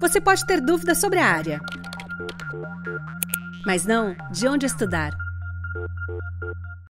Você pode ter dúvidas sobre a área, mas não de onde estudar.